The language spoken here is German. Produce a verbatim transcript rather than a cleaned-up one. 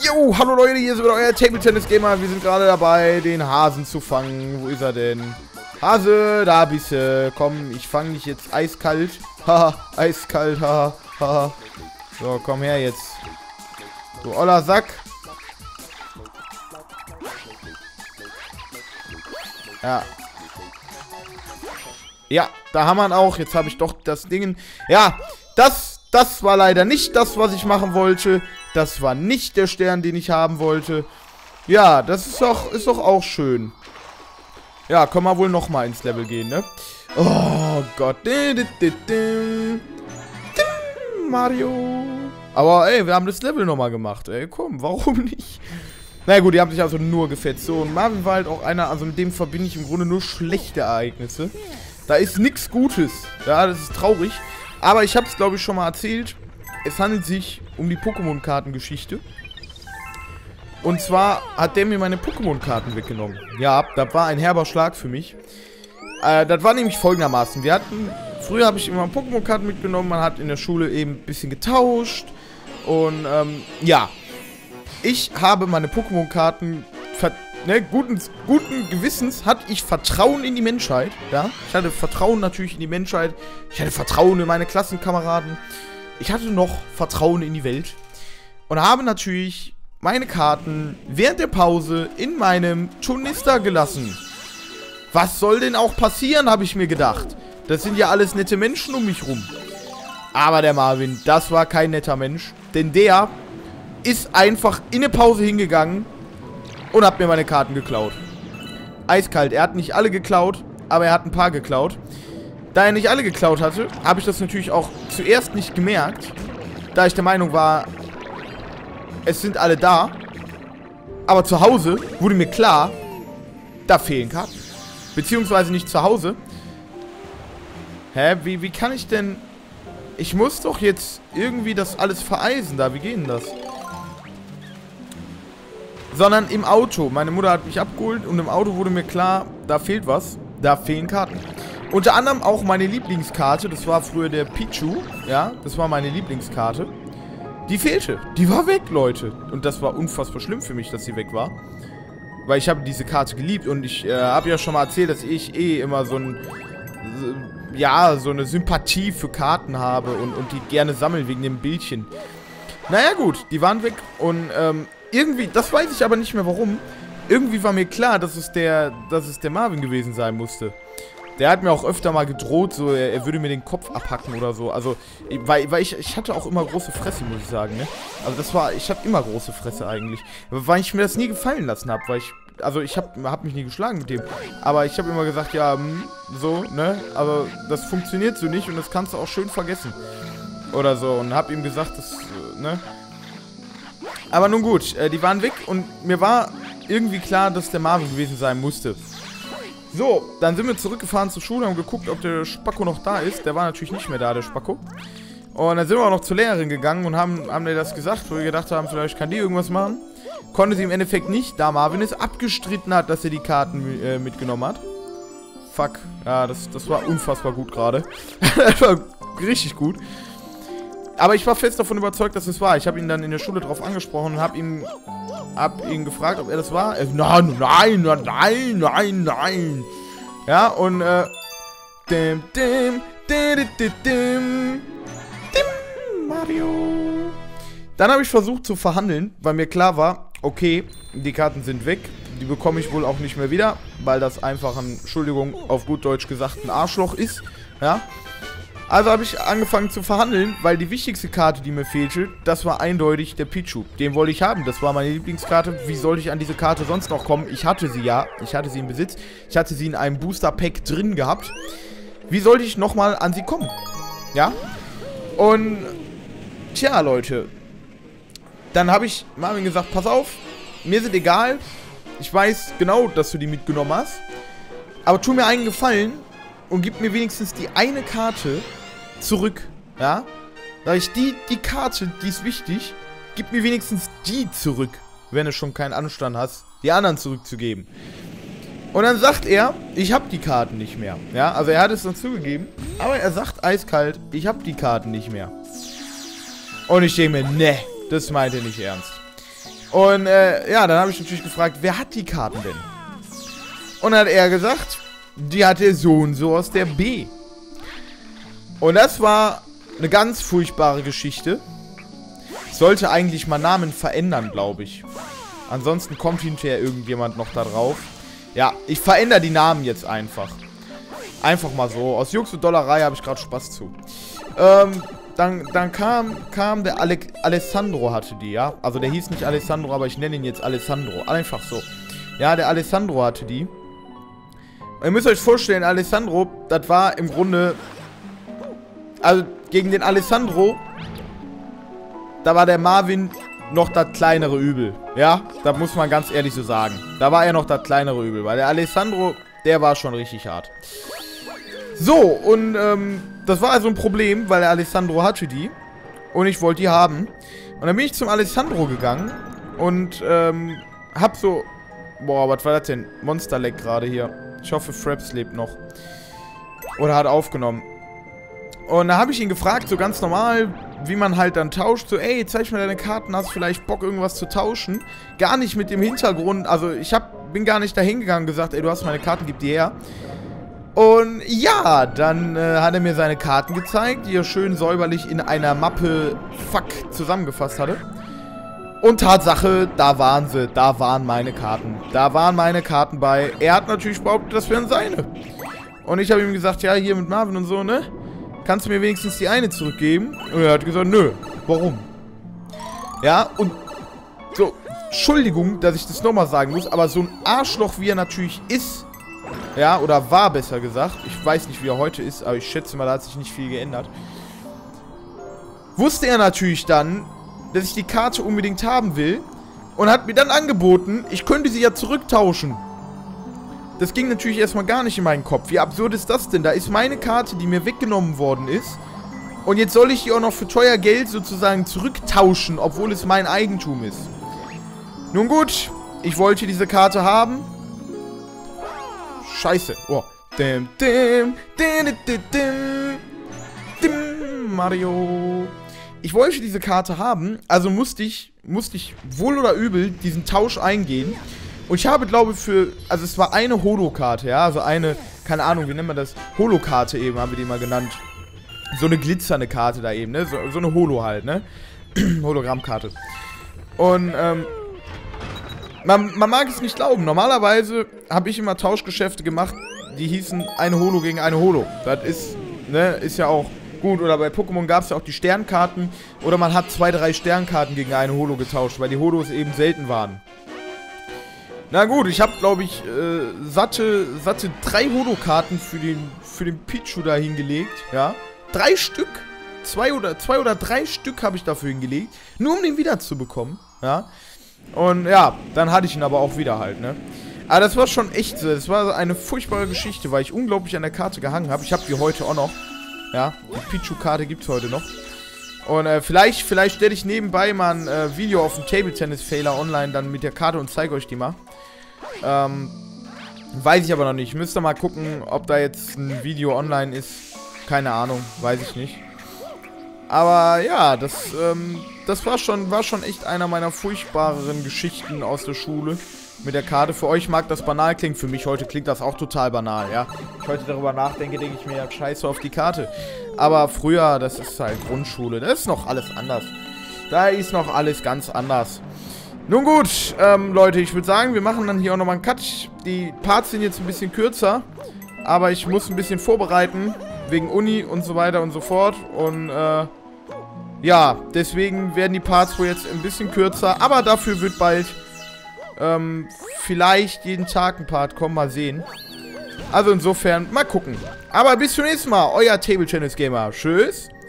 Jo, hallo Leute, hier ist wieder euer Table Tennis Gamer. Wir sind gerade dabei, den Hasen zu fangen. Wo ist er denn? Hase, da bist du. Komm, ich fange dich jetzt eiskalt. Haha, eiskalt, haha, haha. So, komm her jetzt. Du oller Sack. Ja. Ja, da haben wir ihn auch. Jetzt habe ich doch das Ding. Ja, das, das war leider nicht das, was ich machen wollte. Das war nicht der Stern, den ich haben wollte. Ja, das ist doch, ist doch auch schön. Ja, können wir wohl nochmal ins Level gehen, ne? Oh Gott. Mario. Aber ey, wir haben das Level nochmal gemacht. Ey, komm, warum nicht? Na gut, die haben sich also nur gefetzt. So, und Marvin war halt auch einer, also mit dem verbinde ich im Grunde nur schlechte Ereignisse. Da ist nichts Gutes. Ja, das ist traurig. Aber ich habe es, glaube ich, schon mal erzählt. Es handelt sich um die Pokémon-Karten-Geschichte. Und zwar hat der mir meine Pokémon-Karten weggenommen. Ja, das war ein herber Schlag für mich. Äh, das war nämlich folgendermaßen. Wir hatten, früher habe ich immer Pokémon-Karten mitgenommen. Man hat in der Schule eben ein bisschen getauscht. Und, ähm, ja. Ich habe meine Pokémon-Karten, ne, guten, guten Gewissens hatte ich Vertrauen in die Menschheit, ja. Ich hatte Vertrauen natürlich in die Menschheit, ich hatte Vertrauen in meine Klassenkameraden, ich hatte noch Vertrauen in die Welt und habe natürlich meine Karten während der Pause in meinem Turnister gelassen. Was soll denn auch passieren, habe ich mir gedacht. Das sind ja alles nette Menschen um mich rum. Aber der Marvin, das war kein netter Mensch, denn der ist einfach in eine Pause hingegangen und hat mir meine Karten geklaut. Eiskalt. Er hat nicht alle geklaut, aber er hat ein paar geklaut. Da er nicht alle geklaut hatte, habe ich das natürlich auch zuerst nicht gemerkt, da ich der Meinung war, es sind alle da. Aber zu Hause wurde mir klar, da fehlen Karten. Beziehungsweise nicht zu Hause. Hä? Wie, wie kann ich denn... Ich muss doch jetzt irgendwie das alles vereisen da. Wie geht denn das? Sondern im Auto. Meine Mutter hat mich abgeholt und im Auto wurde mir klar, da fehlt was. Da fehlen Karten. Unter anderem auch meine Lieblingskarte. Das war früher der Pichu. Ja, das war meine Lieblingskarte. Die fehlte. Die war weg, Leute. Und das war unfassbar schlimm für mich, dass sie weg war. Weil ich habe diese Karte geliebt. Und ich äh, habe ja schon mal erzählt, dass ich eh immer so ein... Ja, so eine Sympathie für Karten habe. Und, und die gerne sammeln wegen dem Bildchen. Naja, gut. Die waren weg. Und, ähm... irgendwie, das weiß ich aber nicht mehr warum. Irgendwie war mir klar, dass es der, dass es der Marvin gewesen sein musste. Der hat mir auch öfter mal gedroht, so er, er würde mir den Kopf abhacken oder so. Also, weil, weil ich, ich hatte auch immer große Fresse, muss ich sagen, ne? Also das war, ich habe immer große Fresse eigentlich. Weil ich mir das nie gefallen lassen habe, weil ich, also ich habe hab mich nie geschlagen mit dem. Aber ich habe immer gesagt, ja, mh, so, ne? Aber das funktioniert so nicht und das kannst du auch schön vergessen. Oder so. Und habe ihm gesagt, das, ne? Aber nun gut, äh, die waren weg und mir war irgendwie klar, dass der Marvin gewesen sein musste. So, dann sind wir zurückgefahren zur Schule, haben geguckt, ob der Spacko noch da ist. Der war natürlich nicht mehr da, der Spacko. Und dann sind wir auch noch zur Lehrerin gegangen und haben, haben ihr das gesagt, wo wir gedacht haben, vielleicht kann die irgendwas machen. Konnte sie im Endeffekt nicht, da Marvin es abgestritten hat, dass er die Karten äh, mitgenommen hat. Fuck, ja, das, das war unfassbar gut gerade. Das war richtig gut. Aber ich war fest davon überzeugt, dass es war. Ich habe ihn dann in der Schule drauf angesprochen und habe ihn, hab ihn gefragt, ob er das war. Er, nein, nein, nein, nein, nein. Ja, und äh, dim, dim, dim, dim, dim, dim, Mario. Dann habe ich versucht zu verhandeln, weil mir klar war, okay, die Karten sind weg. Die bekomme ich wohl auch nicht mehr wieder, weil das einfach ein, Entschuldigung, auf gut Deutsch gesagt, ein Arschloch ist. Ja. Also habe ich angefangen zu verhandeln, weil die wichtigste Karte, die mir fehlte, das war eindeutig der Pichu. Den wollte ich haben, das war meine Lieblingskarte. Wie sollte ich an diese Karte sonst noch kommen? Ich hatte sie ja, ich hatte sie im Besitz. Ich hatte sie in einem Booster-Pack drin gehabt. Wie sollte ich nochmal an sie kommen? Ja? Und, tja, Leute. Dann habe ich Marvin gesagt, pass auf, mir sind egal. Ich weiß genau, dass du die mitgenommen hast. Aber tu mir einen Gefallen und gib mir wenigstens die eine Karte zurück, ja? Sag ich, die, die Karte, die ist wichtig, gib mir wenigstens die zurück, wenn du schon keinen Anstand hast, die anderen zurückzugeben. Und dann sagt er, ich habe die Karten nicht mehr, ja? Also er hat es dann zugegeben, aber er sagt eiskalt, ich habe die Karten nicht mehr. Und ich denke mir, ne, das meint er nicht ernst. Und äh, ja, dann habe ich natürlich gefragt, wer hat die Karten denn? Und dann hat er gesagt, die hat der so und so aus der B. Und das war eine ganz furchtbare Geschichte. Sollte eigentlich mal Namen verändern, glaube ich. Ansonsten kommt hinterher irgendjemand noch da drauf. Ja, ich verändere die Namen jetzt einfach. Einfach mal so. Aus Jux und Dollerei habe ich gerade Spaß zu. Ähm, dann, dann kam, kam der Ale Alessandro hatte die, ja. Also der hieß nicht Alessandro, aber ich nenne ihn jetzt Alessandro. Einfach so. Ja, der Alessandro hatte die. Und ihr müsst euch vorstellen, Alessandro, das war im Grunde... Also gegen den Alessandro, da war der Marvin noch das kleinere Übel. Ja, da muss man ganz ehrlich so sagen. Da war er noch das kleinere Übel, weil der Alessandro, der war schon richtig hart. So, und ähm, das war also ein Problem, weil der Alessandro hatte die. Und ich wollte die haben. Und dann bin ich zum Alessandro gegangen und ähm, hab so... Boah, was war das denn? Monster-Lag gerade hier. Ich hoffe, Fraps lebt noch. Oder hat aufgenommen. Und da habe ich ihn gefragt, so ganz normal, wie man halt dann tauscht. So, ey, zeig mir deine Karten, hast vielleicht Bock, irgendwas zu tauschen? Gar nicht mit dem Hintergrund. Also, ich hab, bin gar nicht dahin gegangen und gesagt, ey, du hast meine Karten, gib die her. Und ja, dann äh, hat er mir seine Karten gezeigt, die er schön säuberlich in einer Mappe, fuck, zusammengefasst hatte. Und Tatsache, da waren sie, da waren meine Karten. Da waren meine Karten bei. Er hat natürlich behauptet, das wären seine. Und ich habe ihm gesagt, ja, hier mit Marvin und so, ne? Kannst du mir wenigstens die eine zurückgeben? Und er hat gesagt, nö, warum? Ja, und so, Entschuldigung, dass ich das nochmal sagen muss, aber so ein Arschloch, wie er natürlich ist, ja, oder war besser gesagt, ich weiß nicht, wie er heute ist, aber ich schätze mal, da hat sich nicht viel geändert, wusste er natürlich dann, dass ich die Karte unbedingt haben will und hat mir dann angeboten, ich könnte sie ja zurücktauschen. Das ging natürlich erstmal gar nicht in meinen Kopf. Wie absurd ist das denn? Da ist meine Karte, die mir weggenommen worden ist. Und jetzt soll ich die auch noch für teuer Geld sozusagen zurücktauschen, obwohl es mein Eigentum ist. Nun gut, ich wollte diese Karte haben. Scheiße. Oh. Dim, dim, dim, dim, dim, dim, Mario. Ich wollte diese Karte haben, also musste ich, musste ich wohl oder übel diesen Tausch eingehen. Und ich habe, glaube ich, für, also es war eine Holo-Karte, ja, also eine, keine Ahnung, wie nennt man das, Holo-Karte eben, haben wir die mal genannt. So eine glitzernde Karte da eben, ne, so, so eine Holo halt, ne, Hologrammkarte. Und, ähm, man, man mag es nicht glauben, normalerweise habe ich immer Tauschgeschäfte gemacht, die hießen eine Holo gegen eine Holo. Das ist, ne, ist ja auch gut, oder bei Pokémon gab es ja auch die Sternkarten, oder man hat zwei, drei Sternkarten gegen eine Holo getauscht, weil die Holos eben selten waren. Na gut, ich habe, glaube ich, äh, satte, satte drei Holo-Karten für den, für den Pichu da hingelegt, ja. Drei Stück, zwei oder, zwei oder drei Stück habe ich dafür hingelegt, nur um den wiederzubekommen, ja. Und ja, dann hatte ich ihn aber auch wieder halt, ne. Aber das war schon echt so, das war eine furchtbare Geschichte, weil ich unglaublich an der Karte gehangen habe. Ich habe die heute auch noch, ja, die Pichu-Karte gibt es heute noch. Und äh, vielleicht, vielleicht stelle ich nebenbei mal ein äh, Video auf dem Table Tennis Failer online dann mit der Karte und zeige euch die mal. Ähm, weiß ich aber noch nicht. Müsst ihr mal gucken, ob da jetzt ein Video online ist. Keine Ahnung, weiß ich nicht. Aber ja, das, ähm, das war schon, war schon echt einer meiner furchtbareren Geschichten aus der Schule mit der Karte. Für euch mag das banal klingen, für mich heute klingt das auch total banal, ja. Wenn ich heute darüber nachdenke, denke ich mir, ja, scheiße auf die Karte. Aber früher, das ist halt Grundschule, das ist noch alles anders. Da ist noch alles ganz anders. Nun gut, ähm, Leute, ich würde sagen, wir machen dann hier auch nochmal einen Cut. Die Parts sind jetzt ein bisschen kürzer, aber ich muss ein bisschen vorbereiten, wegen Uni und so weiter und so fort. Und, äh, ja, deswegen werden die Parts wohl jetzt ein bisschen kürzer, aber dafür wird bald, ähm, vielleicht jeden Tag ein Part kommen, mal sehen. Also insofern, mal gucken. Aber bis zum nächsten Mal, euer Table Tennis Gamer. Tschüss.